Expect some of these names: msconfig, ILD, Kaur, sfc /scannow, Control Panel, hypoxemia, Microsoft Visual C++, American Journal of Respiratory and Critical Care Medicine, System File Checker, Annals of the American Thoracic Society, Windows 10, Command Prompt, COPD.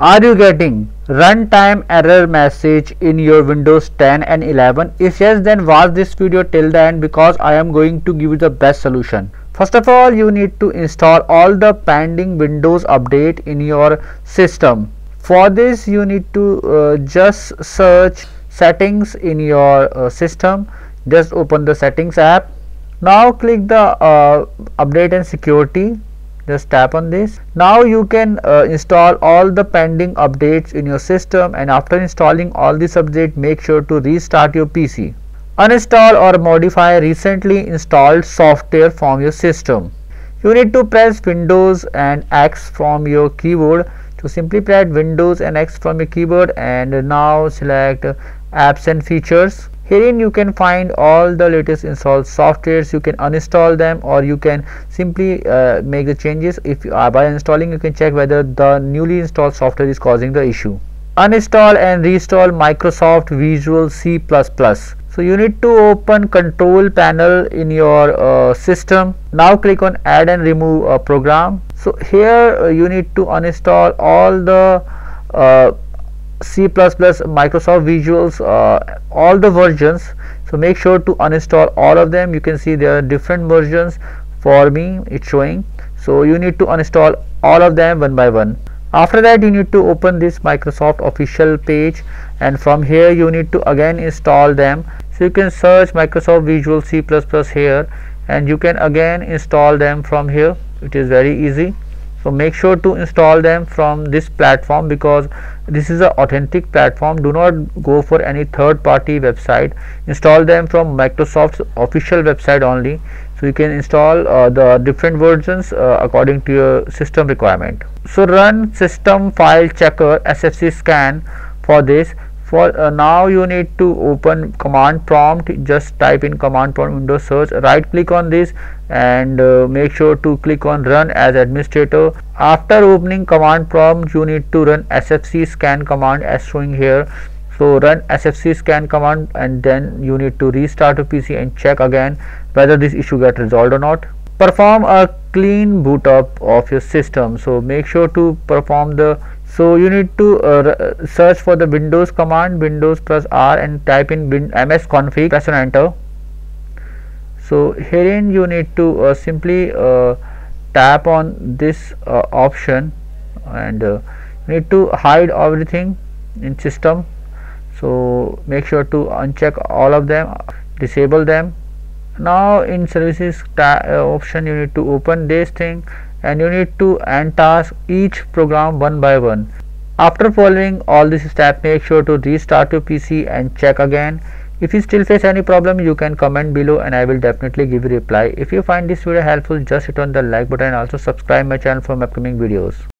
Are you getting runtime error message in your Windows 10 and 11? If yes, then watch this video till the end because I am going to give you the best solution. First of all, you need to install all the pending Windows update in your system. For this, you need to just search settings in your system. Just open the settings app. Now click the update and security. Just tap on this. Now you can install all the pending updates in your system, and after installing all these updates, make sure to restart your PC. Uninstall or modify recently installed software from your system. You need to press Windows and X from your keyboard. So simply press Windows and X from your keyboard, and now select apps and features. Herein you can find all the latest installed softwares. You can uninstall them, or you can simply make the changes. If you are by installing, you can check whether the newly installed software is causing the issue. Uninstall and reinstall Microsoft Visual C++. So you need to open control panel in your system. Now click on add and remove program. So here you need to uninstall all the C++ Microsoft Visuals, all the versions. So make sure to uninstall all of them. You can see there are different versions. For me it's showing. So you need to uninstall all of them one by one. After that, you need to open this Microsoft official page, and from here you need to again install them. So you can search Microsoft Visual C++ here, and you can again install them from here. It is very easy. So make sure to install them from this platform because this is an authentic platform. Do not go for any third party website. Install them from Microsoft's official website only. So you can install the different versions according to your system requirement. So run system file checker SFC scan for this. For now you need to open command prompt. Just type in command prompt window search, right click on this, and make sure to click on run as administrator. After opening command prompt, you need to run SFC scan command as showing here. So run SFC scan command, and then you need to restart your PC and check again whether this issue got resolved or not. Perform a clean boot up of your system. So make sure to perform the So you need to search for the Windows command, Windows plus R, and type in msconfig, press on enter. So herein you need to simply tap on this option, and you need to hide everything in system. So make sure to uncheck all of them, disable them. Now in services option, you need to open this thing, and you need to end task each program one by one. After following all these steps, make sure to restart your PC and check again. If you still face any problem, you can comment below and I will definitely give you a reply. If you find this video helpful, just hit on the like button and also subscribe my channel for my upcoming videos.